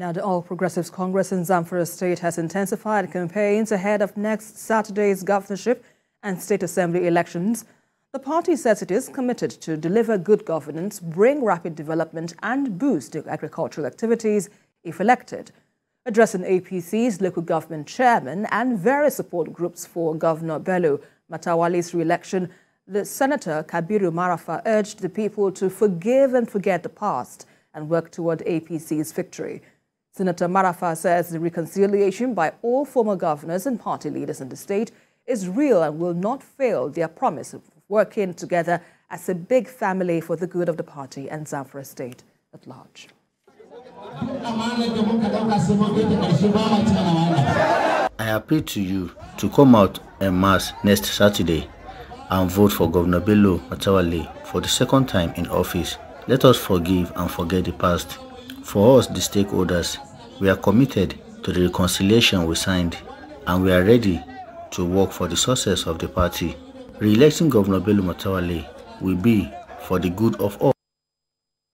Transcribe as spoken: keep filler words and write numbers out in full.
Now, the All Progressives Congress in Zamfara State has intensified campaigns ahead of next Saturday's governorship and state assembly elections. The party says it is committed to deliver good governance, bring rapid development and boost agricultural activities if elected. Addressing A P C's local government chairman and various support groups for Governor Bello Matawalle's re-election, the Senator Kabiru Marafa urged the people to forgive and forget the past and work toward A P C's victory. Senator Marafa says the reconciliation by all former governors and party leaders in the state is real and will not fail their promise of working together as a big family for the good of the party and Zamfara State at large. I appeal to you to come out en masse next Saturday and vote for Governor Bello Matawalle for the second time in office. Let us forgive and forget the past. For us, the stakeholders, we are committed to the reconciliation we signed, and we are ready to work for the success of the party. Re-electing Governor Bello Matawalle will be for the good of all.